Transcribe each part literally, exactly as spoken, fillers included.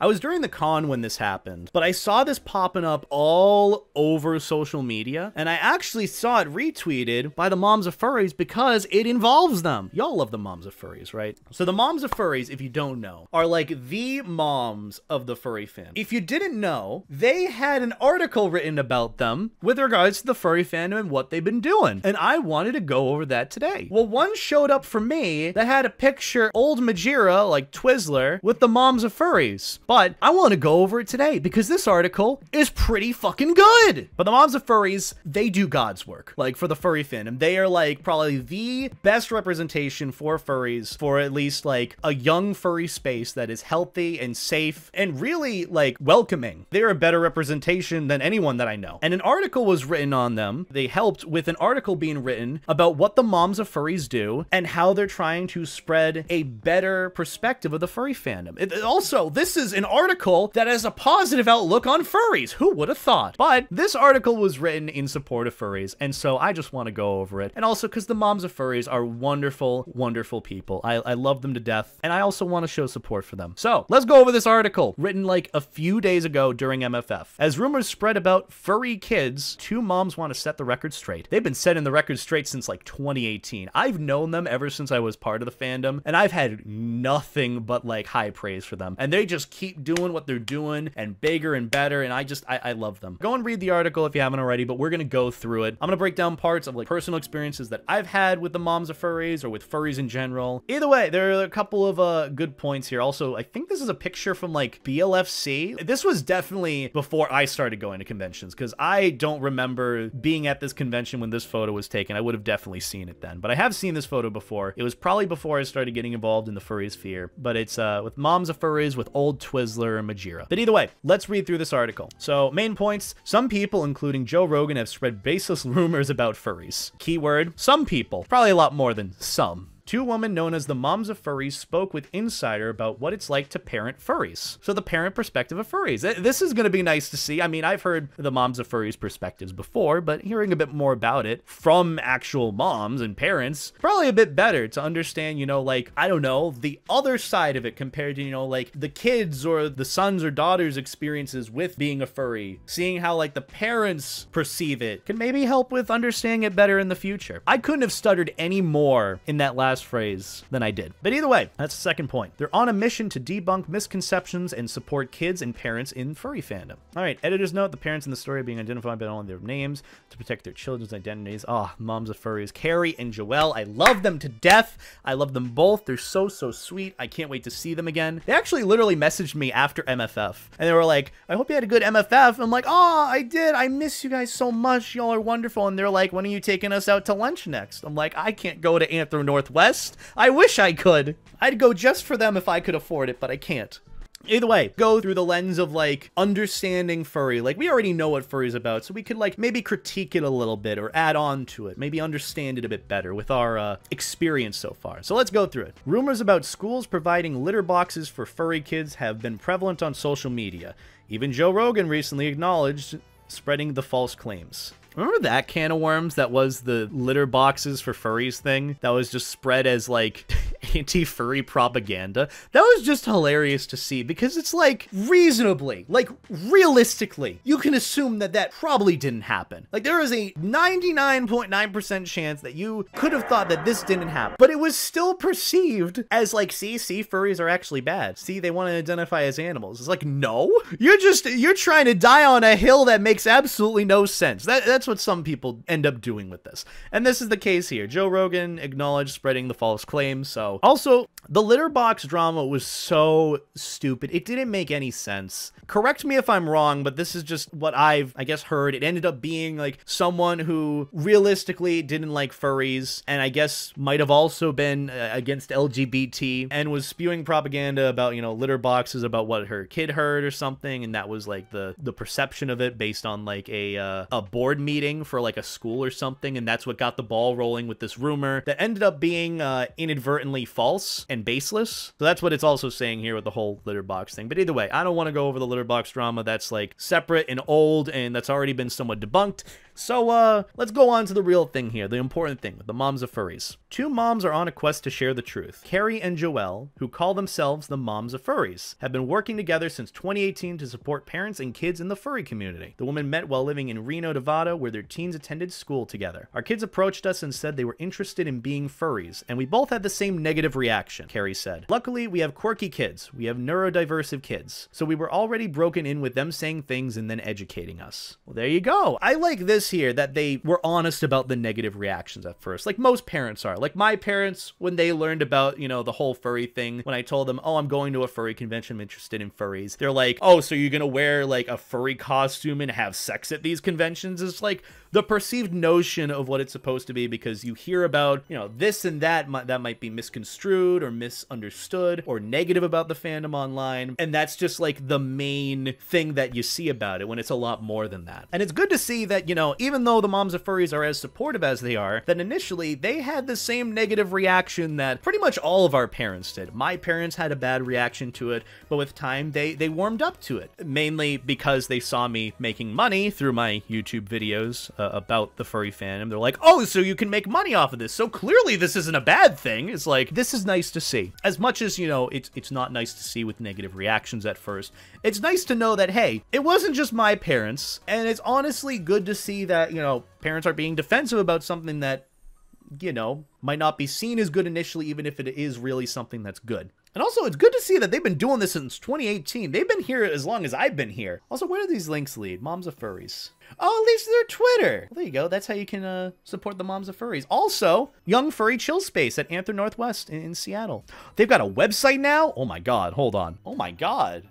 I was during the con when this happened, but I saw this popping up all over social media, and I actually saw it retweeted by the Moms of Furries because it involves them. Y'all love the Moms of Furries, right? So the Moms of Furries, if you don't know, are like the moms of the furry fan. If you didn't know, they had an article written about them with regards to the furry fandom and what they've been doing, and I wanted to go over that today. Well, one showed up for me that had a picture, old Majira, like Twizzler, with the Moms of Furries. But I want to go over it today because this article is pretty fucking good. But the Moms of Furries, they do God's work, like for the furry fandom. They are like probably the best representation for furries for at least like a young furry space that is healthy and safe and really like welcoming. They're a better representation than anyone that I know. And an article was written on them. They helped with an article being written about what the Moms of Furries do and how they're trying to spread a better perspective of the furry fandom. It, also, this is an article that has a positive outlook on furries. Who would have thought? But this article was written in support of furries, and so I just want to go over it. And also because the Moms of Furries are wonderful, wonderful people. I, I love them to death, and I also want to show support for them. So let's go over this article written like a few days ago during M F F. As rumors spread about furry kids, two moms want to set the record straight. They've been setting the record straight since like twenty eighteen. I've known them ever since I was part of the fandom, and I've had nothing but like high praise for them. And they just keep Keep doing what they're doing and bigger and better, and I just I, I love them. Go and read the article if you haven't already, but we're gonna go through it. I'm gonna break down parts of like personal experiences that I've had with the Moms of Furries or with furries in general. Either way, there are a couple of uh good points here. Also, I think this is a picture from like B L F C. This was definitely before I started going to conventions, because I don't remember being at this convention when this photo was taken. I would have definitely seen it then, but I have seen this photo before. It was probably before I started getting involved in the furry sphere, but it's uh with Moms of Furries, with old Twitter Twizzler and Majira. But either way, let's read through this article. So, main points. Some people, including Joe Rogan, have spread baseless rumors about furries. Keyword, some people. Probably a lot more than some. Two women known as the Moms of Furries spoke with Insider about what it's like to parent furries. So the parent perspective of furries. This is going to be nice to see. I mean, I've heard the Moms of Furries perspectives before, but hearing a bit more about it from actual moms and parents, probably a bit better to understand, you know, like, I don't know, the other side of it compared to, you know, like the kids or the sons or daughters' experiences with being a furry. Seeing how like the parents perceive it can maybe help with understanding it better in the future. I couldn't have stuttered any more in that last phrase than I did. But either way, that's the second point. They're on a mission to debunk misconceptions and support kids and parents in furry fandom. All right, editor's note, the parents in the story are being identified by only their names to protect their children's identities. Ah, oh, Moms of Furries, Carrie and Joelle. I love them to death. I love them both. They're so, so sweet. I can't wait to see them again. They actually literally messaged me after M F F, and they were like, I hope you had a good M F F. I'm like, oh, I did. I miss you guys so much. Y'all are wonderful. And they're like, when are you taking us out to lunch next? I'm like, I can't go to Anthro Northwest. I wish I could. I'd go just for them if I could afford it, but I can't. Either way, go through the lens of like understanding furry. Like we already know what furry is about, so we could like maybe critique it a little bit or add on to it, maybe understand it a bit better with our uh, experience so far. So let's go through it. Rumors about schools providing litter boxes for furry kids have been prevalent on social media. Even Joe Rogan recently acknowledged spreading the false claims. Remember that can of worms that was the litter boxes for furries thing? That was just spread as like anti-furry propaganda. That was just hilarious to see because it's like reasonably, like realistically, you can assume that that probably didn't happen. Like there is a ninety-nine point nine percent chance that you could have thought that this didn't happen, but it was still perceived as like, see, see, furries are actually bad. See, they want to identify as animals. It's like, no, you're just, you're trying to die on a hill that makes absolutely no sense. That, that's what some people end up doing with this. And this is the case here. Joe Rogan acknowledged spreading the false claims. So also the litter box drama was so stupid. It didn't make any sense. Correct me if I'm wrong, but this is just what I've, I guess, heard. It ended up being like someone who realistically didn't like furries and I guess might have also been uh, against L G B T and was spewing propaganda about, you know, litter boxes, about what her kid heard or something. And that was like the, the perception of it based on like a, uh, a board meeting for like a school or something. And that's what got the ball rolling with this rumor that ended up being uh, inadvertently false and baseless. So that's what it's also saying here with the whole litter box thing. But either way, I don't want to go over the litter box drama. That's like separate and old, and that's already been somewhat debunked. So uh, let's go on to the real thing here, the important thing with the Moms of Furries. Two moms are on a quest to share the truth. Carrie and Joelle, who call themselves the Moms of Furries, have been working together since twenty eighteen to support parents and kids in the furry community. The women met while living in Reno, Nevada, where their teens attended school together. Our kids approached us and said they were interested in being furries, and we both had the same negative reaction, Carrie said. Luckily, we have quirky kids. We have neurodiverse kids. So we were already broken in with them saying things and then educating us. Well, there you go. I like this here, that they were honest about the negative reactions at first, like most parents are. Like my parents, when they learned about, you know, the whole furry thing, when I told them, oh, I'm going to a furry convention, I'm interested in furries, they're like, oh, so you're gonna wear like a furry costume and have sex at these conventions? It's like the perceived notion of what it's supposed to be, because you hear about, you know, this and that that might be misconstrued or misunderstood or negative about the fandom online, and that's just like the main thing that you see about it, when it's a lot more than that. And it's good to see that, you know, even though the Moms of Furries are as supportive as they are, then initially they had the same negative reaction that pretty much all of our parents did. My parents had a bad reaction to it, but with time they they warmed up to it, mainly because they saw me making money through my YouTube videos uh, about the furry fandom. They're like, oh, so you can make money off of this, so clearly this isn't a bad thing. It's like, this is nice to see. As much as, you know, it's it's not nice to see with negative reactions at first, it's nice to know that, hey, it wasn't just my parents, and it's honestly good to see that, you know, parents are being defensive about something that, you know, might not be seen as good initially, even if it is really something that's good. And also, it's good to see that they've been doing this since twenty eighteen. They've been here as long as I've been here. Also, where do these links lead? Moms of Furries. Oh, it leads to their Twitter. Well, there you go. That's how you can uh, support the Moms of Furries. Also, Young Furry Chill Space at Anthro Northwest in, in Seattle. They've got a website now? Oh my God. Hold on. Oh my God.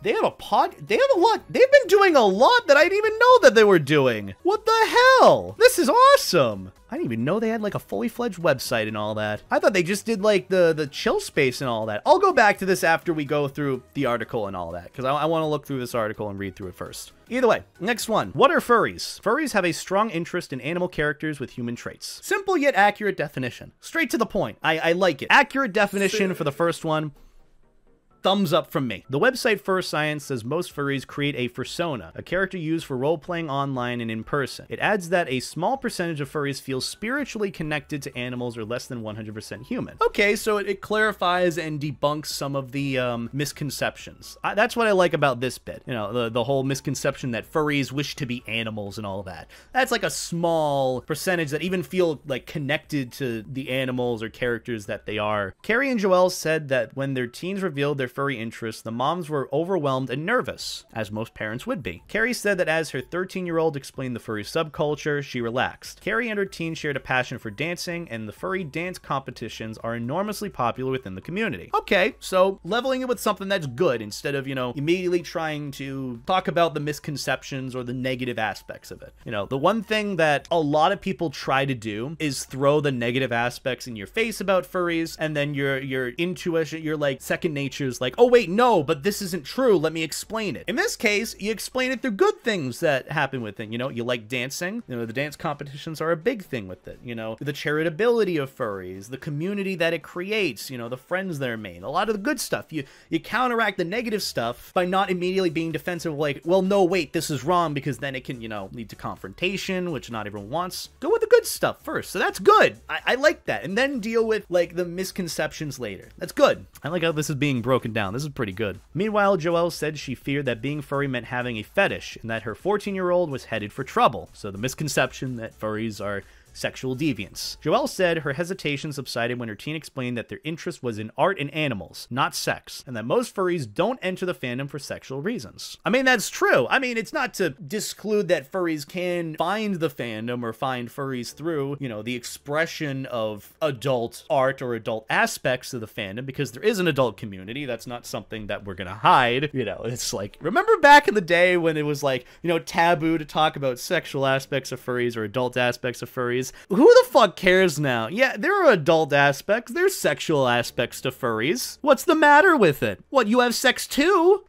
They have a pod. They have a lot. They've been doing a lot that I didn't even know that they were doing. What the hell? This is awesome. I didn't even know they had like a fully fledged website and all that. I thought they just did like the, the chill space and all that. I'll go back to this after we go through the article and all that, because I, I want to look through this article and read through it first. Either way, next one. What are furries? Furries have a strong interest in animal characters with human traits. Simple yet accurate definition. Straight to the point. I, I like it. Accurate definition for the first one. Thumbs up from me. The website Fur Science says most furries create a fursona, a character used for role-playing online and in person. It adds that a small percentage of furries feel spiritually connected to animals or less than one hundred percent human. Okay, so it, it clarifies and debunks some of the um, misconceptions. I, that's what I like about this bit. You know, the, the whole misconception that furries wish to be animals and all that. That's like a small percentage that even feel like connected to the animals or characters that they are. Carrie and Joelle said that when their teens revealed their furry interests, the moms were overwhelmed and nervous, as most parents would be. Carrie said that as her thirteen-year-old explained the furry subculture, she relaxed. Carrie and her teen shared a passion for dancing, and the furry dance competitions are enormously popular within the community. Okay, so leveling it with something that's good instead of, you know, immediately trying to talk about the misconceptions or the negative aspects of it. You know, the one thing that a lot of people try to do is throw the negative aspects in your face about furries, and then your your intuition, your like second nature's like, oh wait, no, but this isn't true, let me explain it. In this case, you explain it through good things that happen with it. You know, you like dancing, you know, the dance competitions are a big thing with it. You know, the charitability of furries, the community that it creates, you know, the friends that are made, a lot of the good stuff. You you counteract the negative stuff by not immediately being defensive, like, well, no, wait, this is wrong, because then it can, you know, lead to confrontation, which not everyone wants. Go with the good stuff first, so that's good. I, I like that, and then deal with, like, the misconceptions later. That's good. I like how this is being broken down. This is pretty good. Meanwhile, Joelle said she feared that being furry meant having a fetish and that her fourteen-year-old was headed for trouble. So the misconception that furries are sexual deviants. Joelle said her hesitation subsided when her teen explained that their interest was in art and animals, not sex, and that most furries don't enter the fandom for sexual reasons. I mean, that's true. I mean, it's not to disclude that furries can find the fandom or find furries through, you know, the expression of adult art or adult aspects of the fandom, because there is an adult community. That's not something that we're gonna hide. You know, it's like, remember back in the day when it was like, you know, taboo to talk about sexual aspects of furries or adult aspects of furries? furries. Who the fuck cares now? Yeah, there are adult aspects, there's sexual aspects to furries. What's the matter with it? What, you have sex too?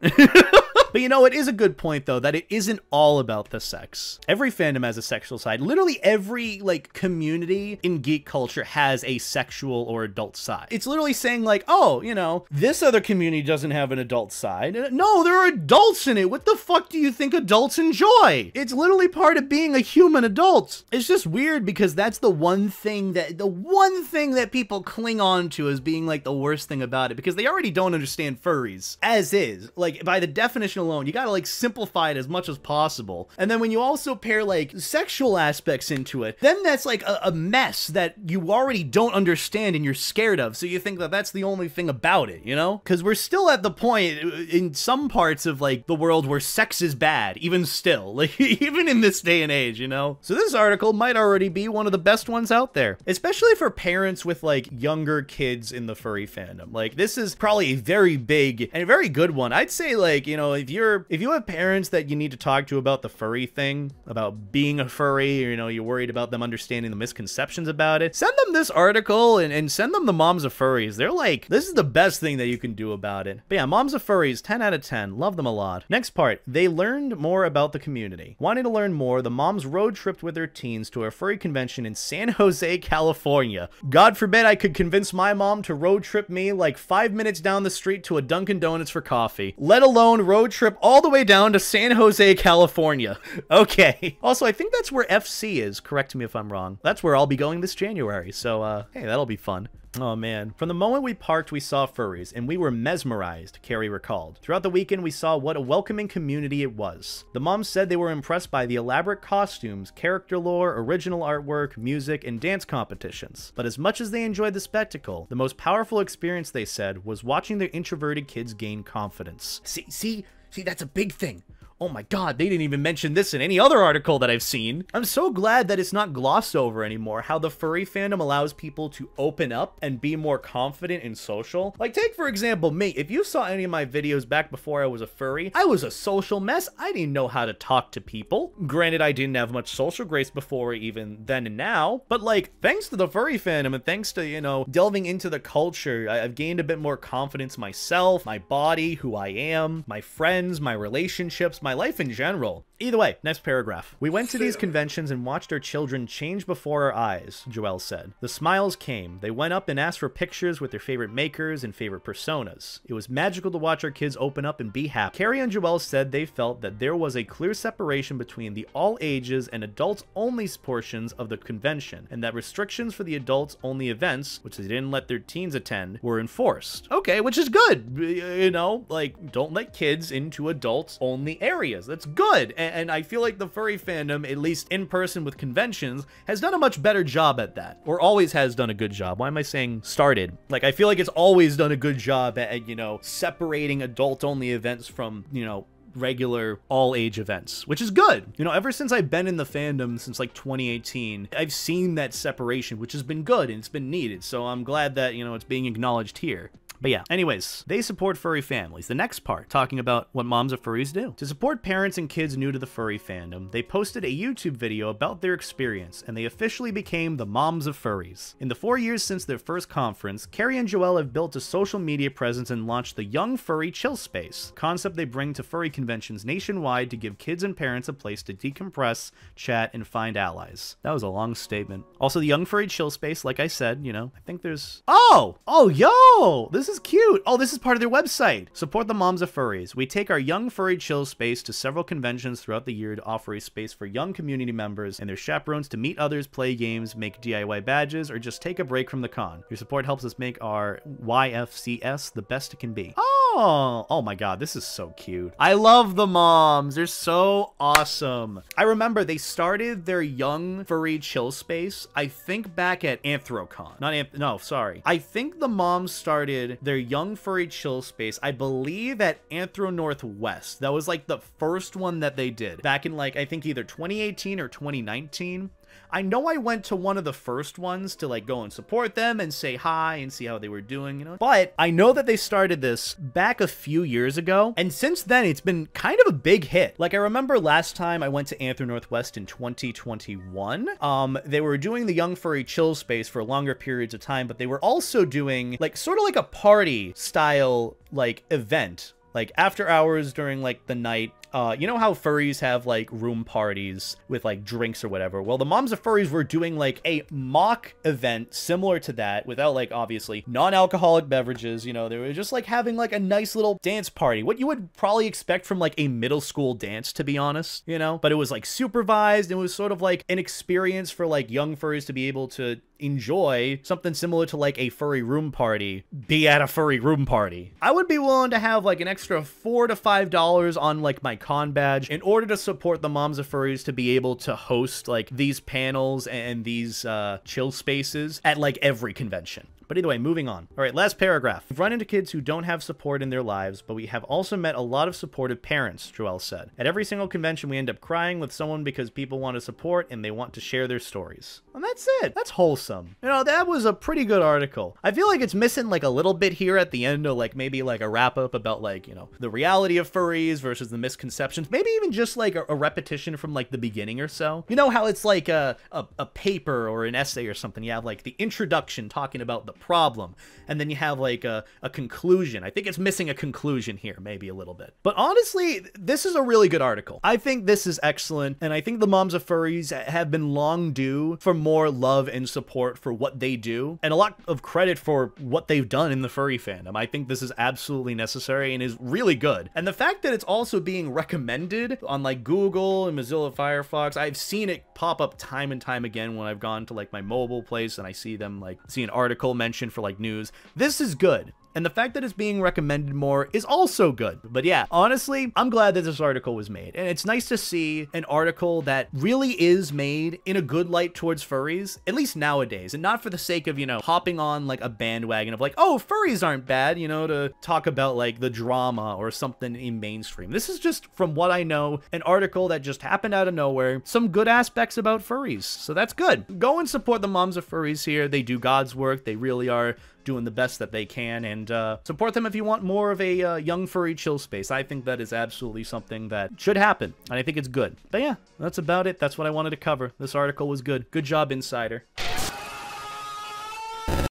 But you know, it is a good point though, that it isn't all about the sex. Every fandom has a sexual side. Literally every like community in geek culture has a sexual or adult side. It's literally saying like, oh, you know, this other community doesn't have an adult side. No, there are adults in it. What the fuck do you think adults enjoy? It's literally part of being a human adult. It's just weird because that's the one thing that, the one thing that people cling on to as being like the worst thing about it, because they already don't understand furries as is. Like by the definition alone, you gotta like simplify it as much as possible. And then when you also pair like sexual aspects into it, then that's like a, a mess that you already don't understand and you're scared of. So you think that that's the only thing about it, you know? Because we're still at the point in some parts of like the world where sex is bad, even still, like even in this day and age, you know? So this article might already be one of the best ones out there, especially for parents with like younger kids in the furry fandom. Like this is probably a very big and a very good one. I'd say like, you know, if If you're if you have parents that you need to talk to about the furry thing, about being a furry, or, you know, you're worried about them understanding the misconceptions about it, send them this article and, and send them the Moms of Furries. They're like, this is the best thing that you can do about it. But yeah, Moms of Furries, ten out of ten. Love them a lot. Next part, they learned more about the community. Wanting to learn more, the moms road tripped with their teens to a furry convention in San Jose, California. God forbid I could convince my mom to road trip me like five minutes down the street to a Dunkin' Donuts for coffee, let alone road trip trip all the way down to San Jose, California. Okay. Also, I think that's where F C is. Correct me if I'm wrong. That's where I'll be going this January. So, uh, hey, that'll be fun. Oh man. From the moment we parked, we saw furries, and we were mesmerized, Carrie recalled. Throughout the weekend, we saw what a welcoming community it was. The moms said they were impressed by the elaborate costumes, character lore, original artwork, music, and dance competitions. But as much as they enjoyed the spectacle, the most powerful experience, they said, was watching their introverted kids gain confidence. See, see, see, that's a big thing. Oh my God, they didn't even mention this in any other article that I've seen. I'm so glad that it's not glossed over anymore, how the furry fandom allows people to open up and be more confident and social. Like take for example me, if you saw any of my videos back before I was a furry, I was a social mess. I didn't know how to talk to people. Granted, I didn't have much social grace before even then and now, but like thanks to the furry fandom and thanks to, you know, delving into the culture, I've gained a bit more confidence myself, my body, who I am, my friends, my relationships, my My life in general. Either way, next paragraph. We went to these conventions and watched our children change before our eyes, Joelle said. The smiles came. They went up and asked for pictures with their favorite makers and favorite personas. It was magical to watch our kids open up and be happy. Carrie and Joelle said they felt that there was a clear separation between the all ages and adults only portions of the convention, and that restrictions for the adults only events, which they didn't let their teens attend, were enforced. Okay, which is good. You know, like don't let kids into adults only areas. Areas. That's good. And, and I feel like the furry fandom, at least in person with conventions, has done a much better job at that, or always has done a good job. Why am I saying started? Like, I feel like it's always done a good job at, at you know, separating adult only events from, you know, regular all-age events, which is good. You know, ever since I've been in the fandom since like twenty eighteen, I've seen that separation, which has been good and it's been needed. So I'm glad that, you know, it's being acknowledged here. But yeah, anyways, they support furry families. The next part, talking about what Moms of Furries do. To support parents and kids new to the furry fandom, they posted a YouTube video about their experience, and they officially became the Moms of Furries. In the four years since their first conference, Carrie and Joelle have built a social media presence and launched the Young Furry Chill Space, a concept they bring to furry conventions nationwide to give kids and parents a place to decompress, chat, and find allies. That was a long statement. Also, the Young Furry Chill Space, like I said, you know, I think there's... Oh! Oh, yo! This This is cute. Oh, this is part of their website. Support the Moms of Furries. We take our Young Furry Chill Space to several conventions throughout the year to offer a space for young community members and their chaperones to meet others, play games, make D I Y badges, or just take a break from the con. Your support helps us make our Y F C S the best it can be. Oh, oh my God, this is so cute. I love the moms. They're so awesome. I remember they started their Young Furry Chill Space, I think back at AnthroCon. Not Anth- no, sorry. I think the moms started their Young Furry Chill Space, I believe at Anthro Northwest. That was like the first one that they did back in like, I think either twenty eighteen or twenty nineteen. I know I went to one of the first ones to like go and support them and say hi and see how they were doing, you know, but I know that they started this back a few years ago, and since then it's been kind of a big hit. Like, I remember last time I went to Anthro Northwest in twenty twenty-one, um they were doing the Young Furry Chill Space for longer periods of time, but they were also doing like sort of like a party style like event, like after hours during like the night. Uh, you know how furries have like room parties with like drinks or whatever? Well, the Moms of Furries were doing like a mock event similar to that without like obviously non-alcoholic beverages. You know, they were just like having like a nice little dance party, what you would probably expect from like a middle school dance, to be honest, you know, but it was like supervised. It was sort of like an experience for like young furries to be able to enjoy, something similar to like a furry room party. Be at a furry room party. I would be willing to have like an extra four to five dollars on like my con badge in order to support the Moms of Furries to be able to host like these panels and these uh, chill spaces at like every convention. But either way, moving on. All right, last paragraph. We've run into kids who don't have support in their lives, but we have also met a lot of supportive parents, Joelle said. At every single convention, we end up crying with someone because people want to support and they want to share their stories. And that's it. That's wholesome. You know, that was a pretty good article. I feel like it's missing like a little bit here at the end, or like maybe like a wrap up about like, you know, the reality of furries versus the misconceptions. Maybe even just like a, a repetition from like the beginning or so. You know how it's like a, a, a paper or an essay or something. You have like the introduction talking about the problem, and then you have like a, a conclusion. I think it's missing a conclusion here, maybe a little bit. But honestly, this is a really good article. I think this is excellent, and I think the Moms of Furries have been long due for more love and support for what they do, and a lot of credit for what they've done in the furry fandom. I think this is absolutely necessary and is really good. And the fact that it's also being recommended on like Google and Mozilla Firefox, I've seen it pop up time and time again when I've gone to like my mobile place and I see them like see an article mentioned for like news. This is good. And the fact that it's being recommended more is also good. But yeah, honestly, I'm glad that this article was made. And it's nice to see an article that really is made in a good light towards furries, at least nowadays, and not for the sake of, you know, hopping on like a bandwagon of like, oh, furries aren't bad, you know, to talk about like the drama or something in mainstream. This is just, from what I know, an article that just happened out of nowhere, some good aspects about furries. So that's good. Go and support the Moms of Furries here. They do God's work. They really are doing the best that they can, and uh, support them if you want more of a uh, young furry chill space. I think that is absolutely something that should happen, and I think it's good. But yeah, that's about it. That's what I wanted to cover. This article was good. Good job, Insider.